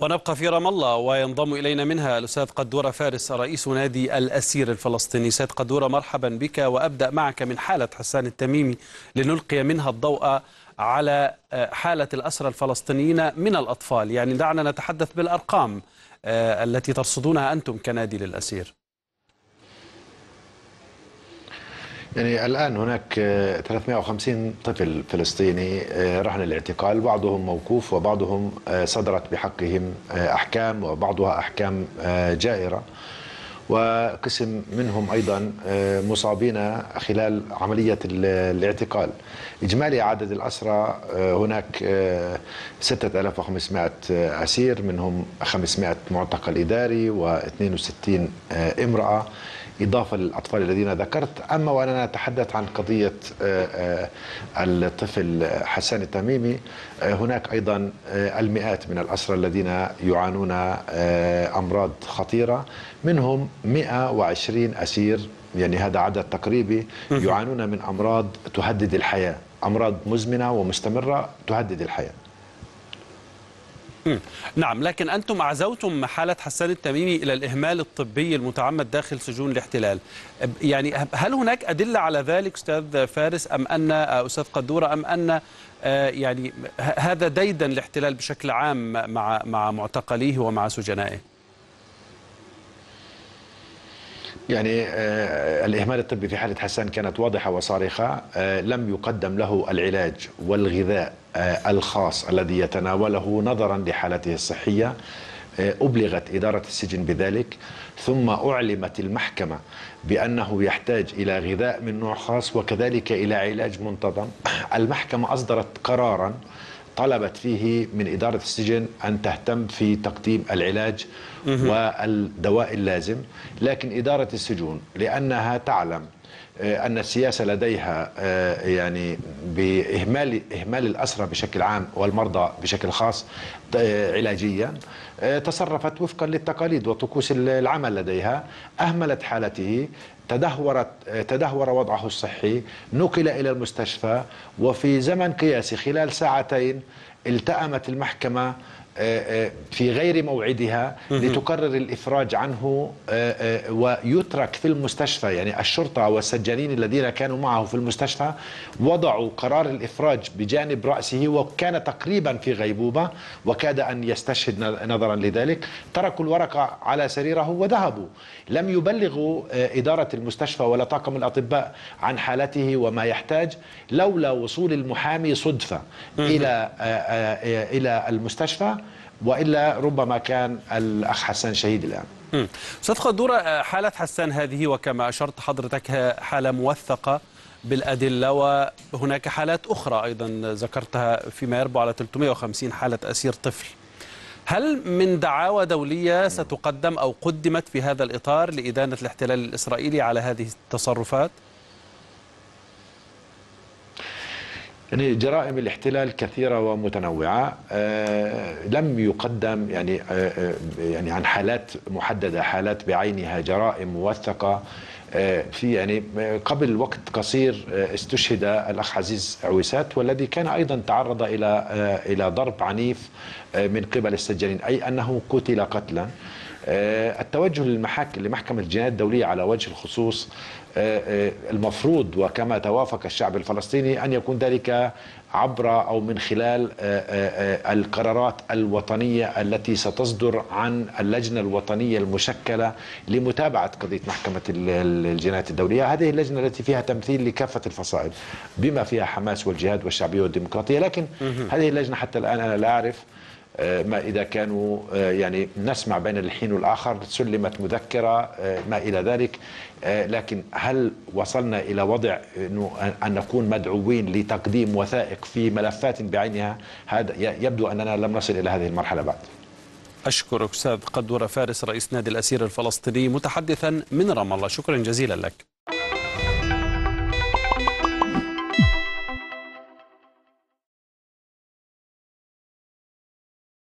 ونبقى في رام الله وينضم إلينا منها الأستاذ قدورة فارس رئيس نادي الأسير الفلسطيني. سيد قدورة مرحبا بك، وأبدأ معك من حالة حسان التميمي لنلقي منها الضوء على حالة الأسرى الفلسطينيين من الأطفال. يعني دعنا نتحدث بالأرقام التي ترصدونها أنتم كنادي للأسير. يعني الآن هناك 350 طفل فلسطيني رهن الاعتقال، بعضهم موقوف وبعضهم صدرت بحقهم أحكام وبعضها أحكام جائرة، وقسم منهم أيضا مصابين خلال عملية الاعتقال. إجمالي عدد الأسرى هناك 6500 أسير، منهم 500 معتقل إداري و62 امرأة، إضافة للأطفال الذين ذكرت. أما وأنا نتحدث عن قضية الطفل حسان التميمي، هناك أيضا المئات من الأسرى الذين يعانون أمراض خطيرة، منهم 120 أسير، يعني هذا عدد تقريبي، يعانون من أمراض تهدد الحياة، أمراض مزمنة ومستمرة تهدد الحياة. نعم، لكن أنتم عزوتم حالة حسان التميمي إلى الإهمال الطبي المتعمد داخل سجون الاحتلال. يعني هل هناك أدلة على ذلك أستاذ فارس أم أن أستاذ قدورة، أم أن يعني هذا ديدا الاحتلال بشكل عام مع معتقليه ومع سجنائه؟ يعني الإهمال الطبي في حالة حسان كانت واضحة وصارخة، لم يقدم له العلاج والغذاء الخاص الذي يتناوله نظرا لحالته الصحية. أبلغت إدارة السجن بذلك، ثم أعلمت المحكمة بأنه يحتاج إلى غذاء من نوع خاص وكذلك إلى علاج منتظم. المحكمة أصدرت قرارا طلبت فيه من إدارة السجن أن تهتم في تقديم العلاج والدواء اللازم، لكن إدارة السجون لأنها تعلم أن السياسة لديها يعني بإهمال الأسرى بشكل عام والمرضى بشكل خاص علاجيا، تصرفت وفقا للتقاليد وطقوس العمل لديها، أهملت حالته، تدهور وضعه الصحي، نقل إلى المستشفى، وفي زمن قياسي خلال ساعتين التأمت المحكمة في غير موعدها لتقرر الإفراج عنه ويترك في المستشفى. يعني الشرطة والسجانين الذين كانوا معه في المستشفى وضعوا قرار الإفراج بجانب رأسه، وكان تقريبا في غيبوبة وكاد أن يستشهد نظرا لذلك. تركوا الورقة على سريره وذهبوا، لم يبلغوا إدارة المستشفى ولا طاقم الأطباء عن حالته وما يحتاج، لولا وصول المحامي صدفة إلى المستشفى، وإلا ربما كان الأخ حسان شهيد الآن. أستاذ قدورة، حالة حسان هذه وكما أشرت حضرتك حالة موثقة بالأدلة، وهناك حالات أخرى أيضا ذكرتها فيما يربو على 350 حالة أسير طفل. هل من دعاوى دولية ستقدم أو قدمت في هذا الإطار لإدانة الاحتلال الإسرائيلي على هذه التصرفات؟ يعني جرائم الاحتلال كثيرة ومتنوعة، لم يقدم يعني عن حالات محددة، حالات بعينها، جرائم موثقة. في يعني قبل وقت قصير استشهد الأخ عزيز عويسات، والذي كان أيضا تعرض إلى ضرب عنيف من قبل السجانين، أي أنه قتل قتلا. التوجه لمحكمة الجنايات الدولية على وجه الخصوص المفروض، وكما توافق الشعب الفلسطيني، أن يكون ذلك عبر أو من خلال القرارات الوطنية التي ستصدر عن اللجنة الوطنية المشكلة لمتابعة قضية محكمة الجنايات الدولية. هذه اللجنة التي فيها تمثيل لكافة الفصائل بما فيها حماس والجهاد والشعبية والديمقراطية، لكن هذه اللجنة حتى الآن أنا لا أعرف ما إذا كانوا يعني نسمع بين الحين والآخر سلمت مذكرة ما إلى ذلك، لكن هل وصلنا إلى وضع أن نكون مدعوين لتقديم وثائق في ملفات بعينها؟ هذا يبدو أننا لم نصل إلى هذه المرحلة بعد. أشكرك أستاذ قدورة فارس رئيس نادي الأسير الفلسطيني متحدثا من رام الله، شكرا جزيلا لك.